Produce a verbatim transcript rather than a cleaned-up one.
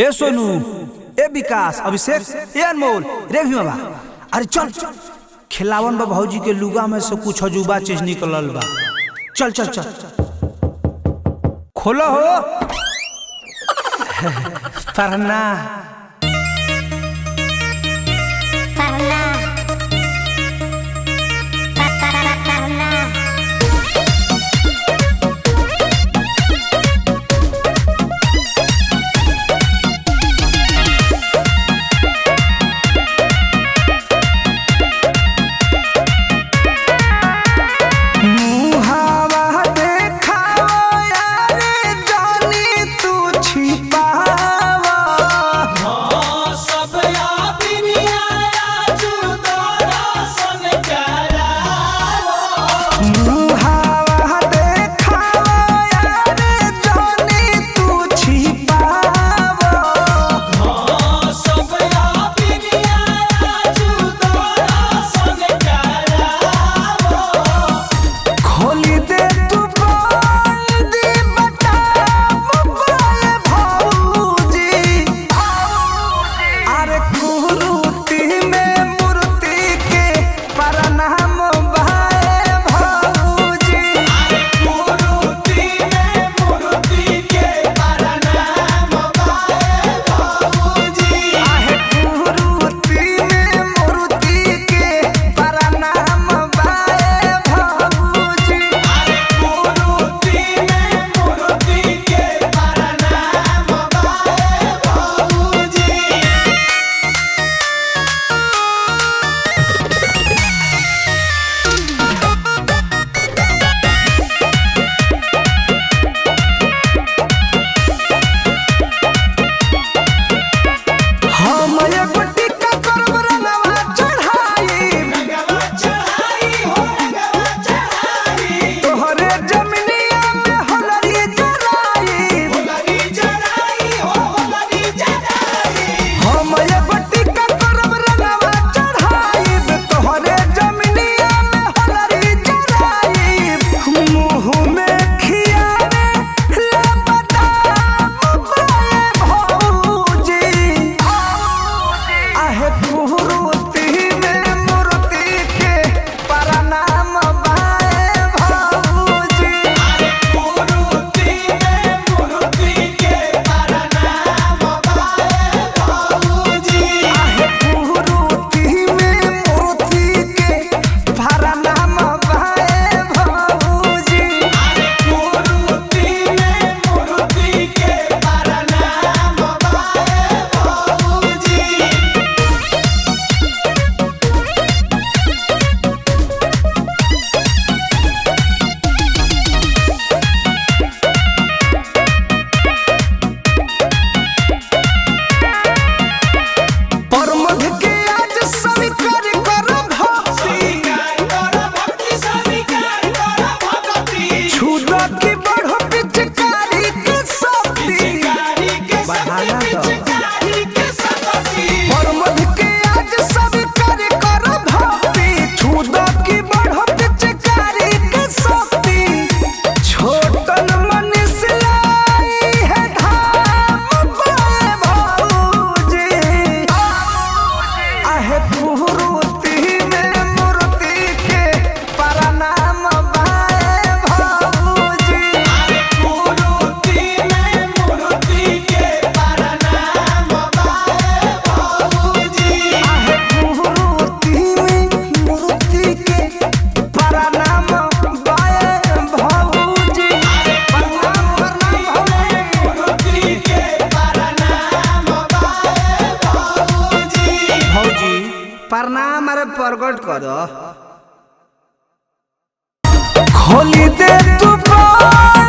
ए सोनू ए विकास अभिषेक ए अनमोल रे भीमा अरे चल खिलावन बा भौजी के लुगा में से कुछ अजूबा चीज निकलल बा। चल चल चल खोलो हो परना प्रणाम अरे प्रकट करो खोली दे तू।